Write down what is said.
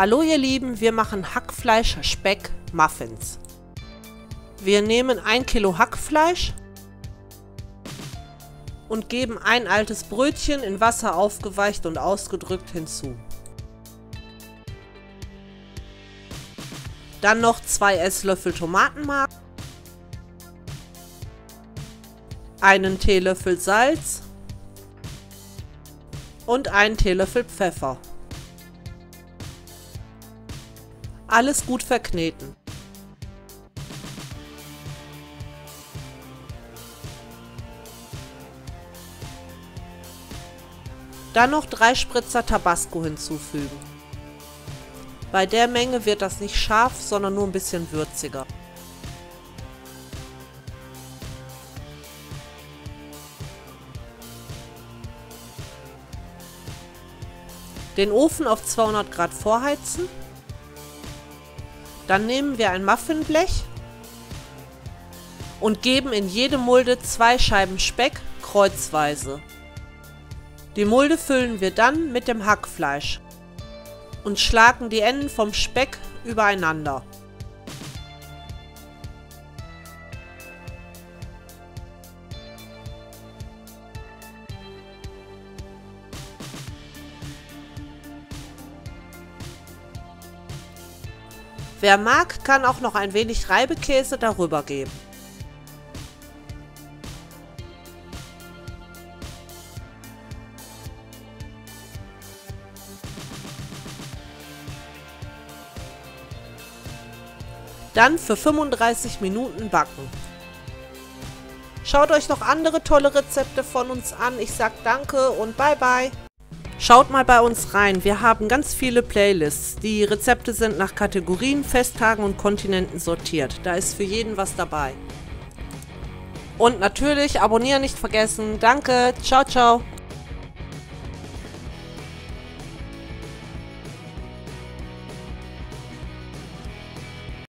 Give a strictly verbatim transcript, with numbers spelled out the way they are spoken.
Hallo ihr Lieben, wir machen Hackfleisch Speck Muffins. Wir nehmen ein Kilo Hackfleisch und geben ein altes Brötchen in Wasser aufgeweicht und ausgedrückt hinzu. Dann noch zwei Esslöffel Tomatenmark, einen Teelöffel Salz und einen Teelöffel Pfeffer. Alles gut verkneten. Dann noch drei Spritzer Tabasco hinzufügen. Bei der Menge wird das nicht scharf, sondern nur ein bisschen würziger. Den Ofen auf zweihundert Grad vorheizen. Dann nehmen wir ein Muffinblech und geben in jede Mulde zwei Scheiben Speck kreuzweise. Die Mulde füllen wir dann mit dem Hackfleisch und schlagen die Enden vom Speck übereinander. Wer mag, kann auch noch ein wenig Reibekäse darüber geben. Dann für fünfunddreißig Minuten backen. Schaut euch noch andere tolle Rezepte von uns an. Ich sag danke und bye bye. Schaut mal bei uns rein, wir haben ganz viele Playlists. Die Rezepte sind nach Kategorien, Festtagen und Kontinenten sortiert. Da ist für jeden was dabei. Und natürlich abonnieren nicht vergessen. Danke, ciao, ciao.